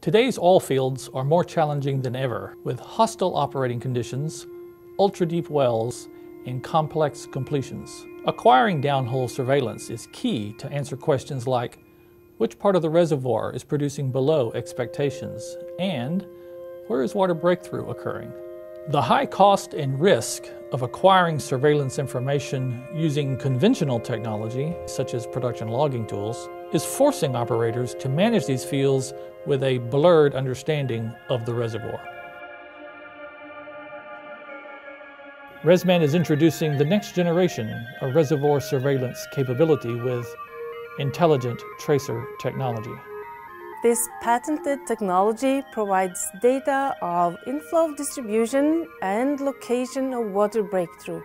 Today's oil fields are more challenging than ever, with hostile operating conditions, ultra-deep wells, and complex completions. Acquiring downhole surveillance is key to answer questions like, which part of the reservoir is producing below expectations, and where is water breakthrough occurring? The high cost and risk of acquiring surveillance information using conventional technology, such as production logging tools, is forcing operators to manage these fields with a blurred understanding of the reservoir. ResMan is introducing the next generation of reservoir surveillance capability with intelligent tracer technology. This patented technology provides data of inflow distribution and location of water breakthrough.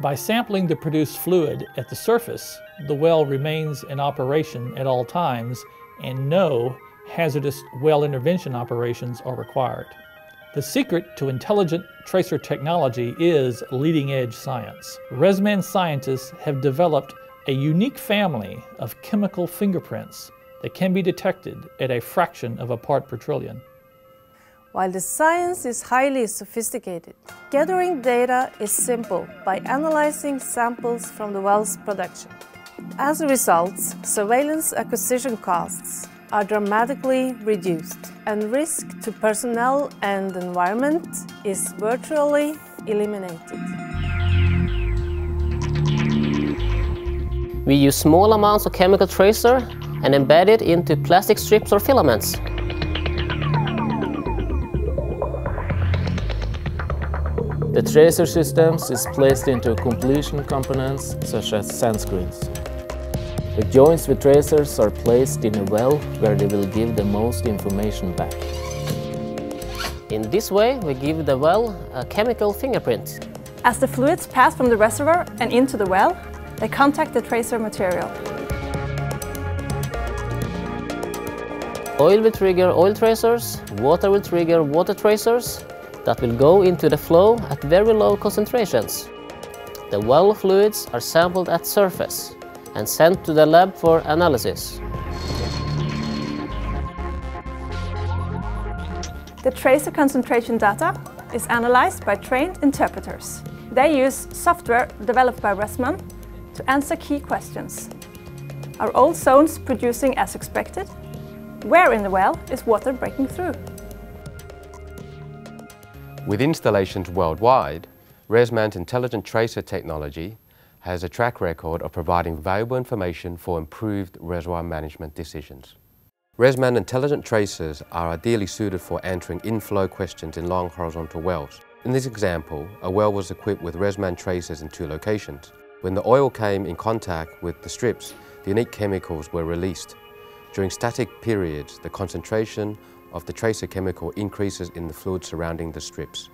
By sampling the produced fluid at the surface, the well remains in operation at all times and no hazardous well intervention operations are required. The secret to intelligent tracer technology is leading-edge science. ResMan scientists have developed a unique family of chemical fingerprints that can be detected at a fraction of a part per trillion. While the science is highly sophisticated, gathering data is simple by analyzing samples from the well's production. As a result, surveillance acquisition costs are dramatically reduced, and risk to personnel and environment is virtually eliminated. We use small amounts of chemical tracer and embed it into plastic strips or filaments. The tracer systems is placed into completion components such as sand screens. The joints with tracers are placed in a well where they will give the most information back. In this way, we give the well a chemical fingerprint. As the fluids pass from the reservoir and into the well, they contact the tracer material. Oil will trigger oil tracers, water will trigger water tracers, that will go into the flow at very low concentrations. The well fluids are sampled at surface and sent to the lab for analysis. The tracer concentration data is analyzed by trained interpreters. They use software developed by ResMan to answer key questions. Are all zones producing as expected? Where in the well is water breaking through? With installations worldwide, ResMan's intelligent tracer technology has a track record of providing valuable information for improved reservoir management decisions. ResMan intelligent tracers are ideally suited for answering inflow questions in long horizontal wells. In this example, a well was equipped with ResMan tracers in 2 locations. When the oil came in contact with the strips, the unique chemicals were released. During static periods, the concentration of the tracer chemical increases in the fluid surrounding the strips.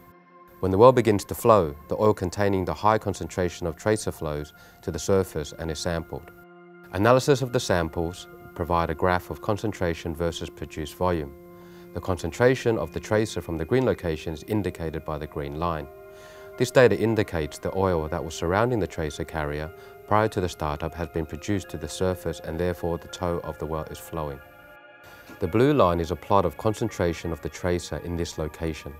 When the well begins to flow, the oil containing the high concentration of tracer flows to the surface and is sampled. Analysis of the samples provide a graph of concentration versus produced volume. The concentration of the tracer from the green location is indicated by the green line. This data indicates the oil that was surrounding the tracer carrier prior to the startup has been produced to the surface and therefore the toe of the well is flowing. The blue line is a plot of concentration of the tracer in this location.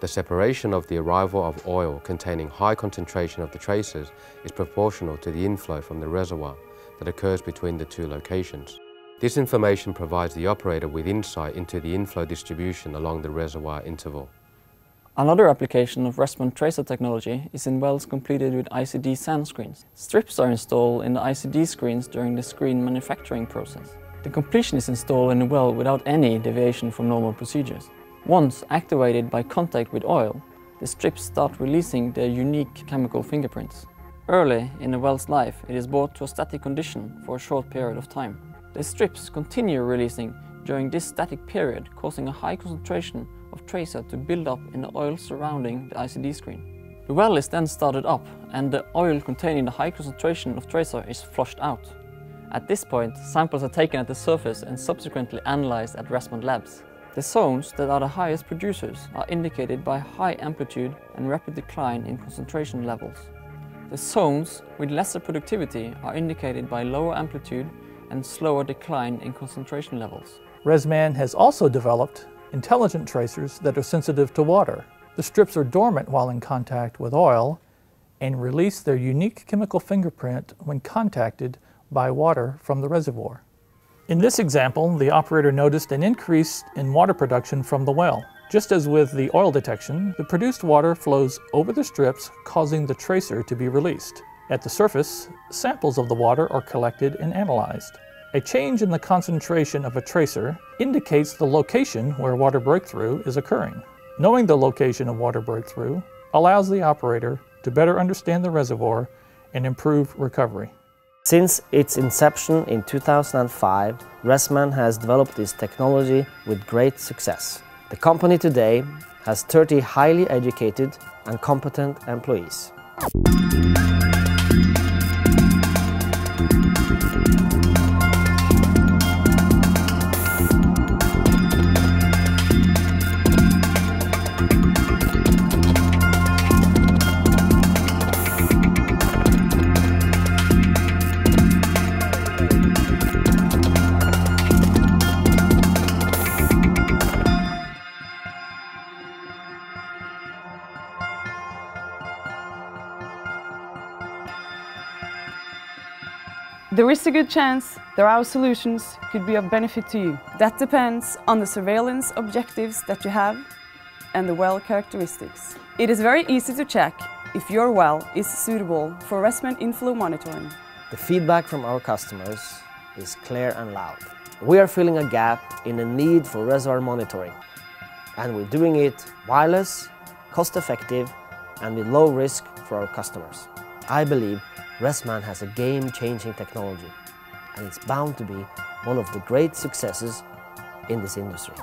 The separation of the arrival of oil containing high concentration of the tracers is proportional to the inflow from the reservoir that occurs between the 2 locations. This information provides the operator with insight into the inflow distribution along the reservoir interval. Another application of ResMan tracer technology is in wells completed with ICD sand screens. Strips are installed in the ICD screens during the screen manufacturing process. The completion is installed in the well without any deviation from normal procedures. Once activated by contact with oil, the strips start releasing their unique chemical fingerprints. Early in the well's life, it is brought to a static condition for a short period of time. The strips continue releasing during this static period, causing a high concentration of tracer to build up in the oil surrounding the ICD screen. The well is then started up, and the oil containing the high concentration of tracer is flushed out. At this point, samples are taken at the surface and subsequently analyzed at ResMan labs. The zones that are the highest producers are indicated by high amplitude and rapid decline in concentration levels. The zones with lesser productivity are indicated by lower amplitude and slower decline in concentration levels. ResMan has also developed intelligent tracers that are sensitive to water. The strips are dormant while in contact with oil and release their unique chemical fingerprint when contacted by water from the reservoir. In this example, the operator noticed an increase in water production from the well. Just as with the oil detection, the produced water flows over the strips, causing the tracer to be released. At the surface, samples of the water are collected and analyzed. A change in the concentration of a tracer indicates the location where water breakthrough is occurring. Knowing the location of water breakthrough allows the operator to better understand the reservoir and improve recovery. Since its inception in 2005, ResMan has developed this technology with great success. The company today has 30 highly educated and competent employees. There is a good chance that our solutions could be of benefit to you. That depends on the surveillance objectives that you have and the well characteristics. It is very easy to check if your well is suitable for ResMan inflow monitoring. The feedback from our customers is clear and loud. We are filling a gap in the need for reservoir monitoring, and we're doing it wireless, cost-effective, and with low risk for our customers. I believe ResMan has a game-changing technology, and it's bound to be one of the great successes in this industry.